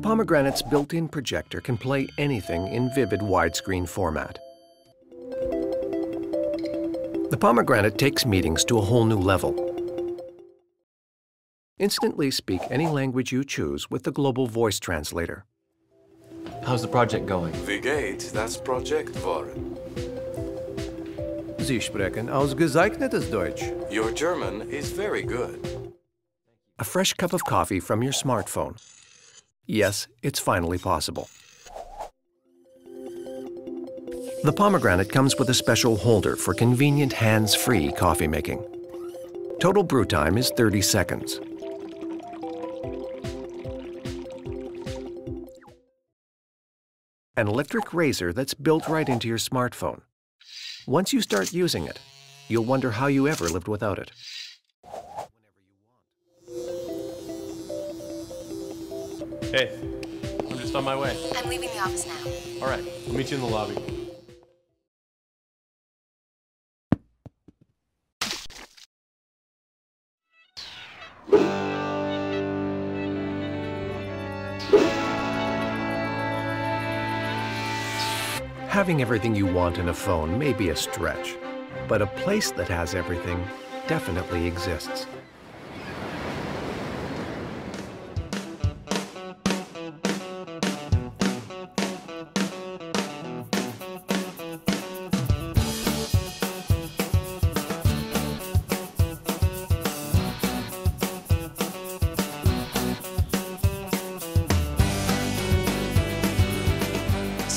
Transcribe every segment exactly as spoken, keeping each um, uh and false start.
The Pomegranate's built-in projector can play anything in vivid widescreen format. The Pomegranate takes meetings to a whole new level. Instantly speak any language you choose with the global voice translator. How's the project going? Wie geht das Projekt voran? Sie sprechen ausgezeichnetes Deutsch. Your German is very good. A fresh cup of coffee from your smartphone. Yes, it's finally possible. The Pomegranate comes with a special holder for convenient hands-free coffee making. Total brew time is thirty seconds. An electric razor that's built right into your smartphone. Once you start using it, you'll wonder how you ever lived without it. Hey, I'm just on my way. I'm leaving the office now. All right, I'll meet you in the lobby. Having everything you want in a phone may be a stretch, but a place that has everything definitely exists.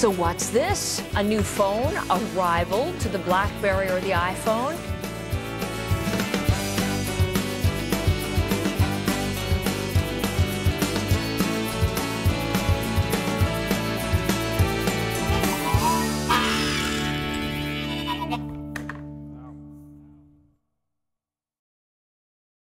So what's this? A new phone, a rival to the BlackBerry or the iPhone?